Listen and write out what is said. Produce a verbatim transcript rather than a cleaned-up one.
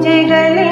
कुंज गले।